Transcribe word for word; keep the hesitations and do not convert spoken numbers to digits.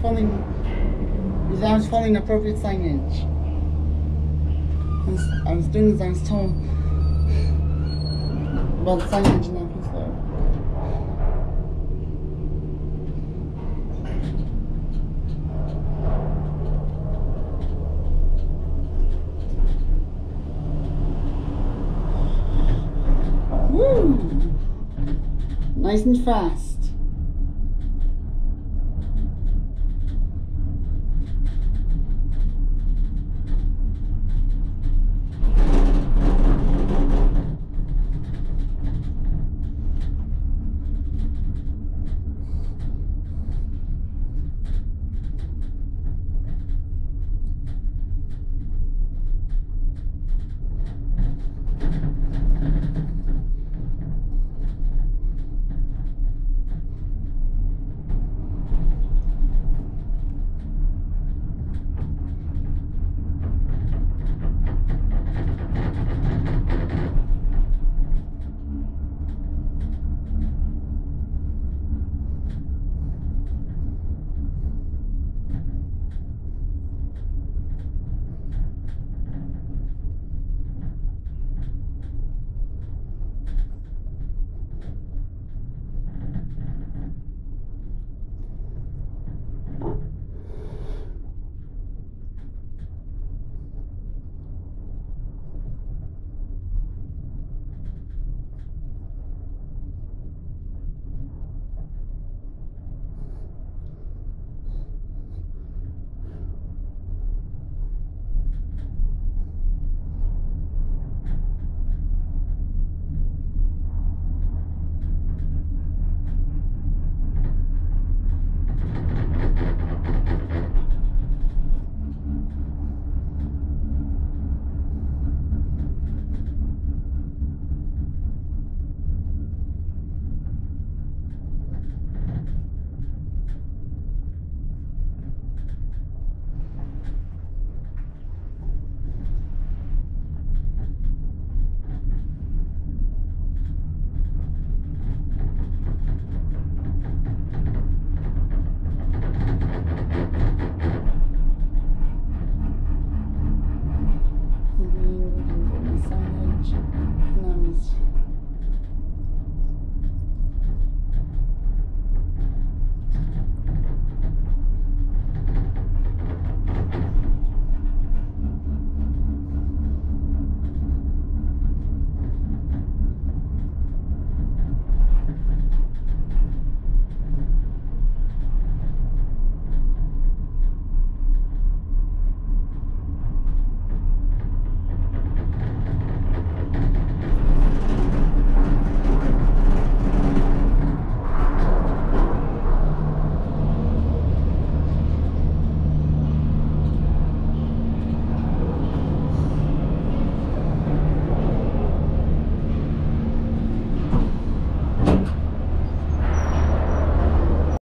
following, without following appropriate signage. I was doing this, I was told about signage in Apple Store. Nice and fast.